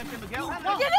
I put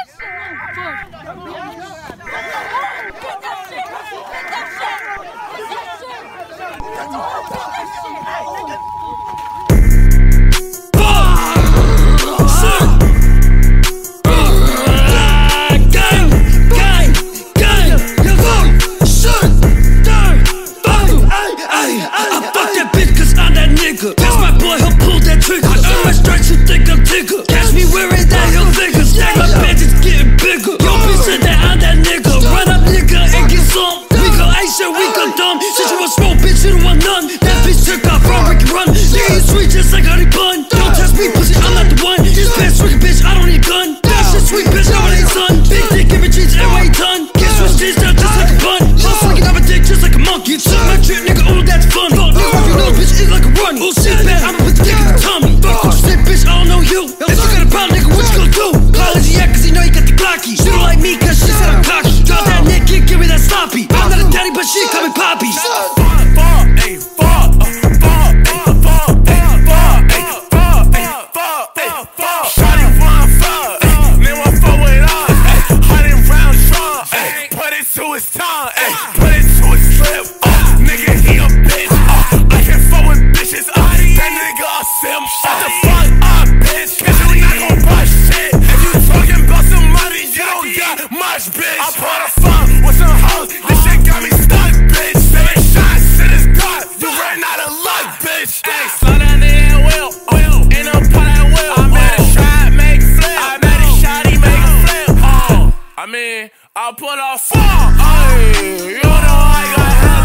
a fall. You know I got hell.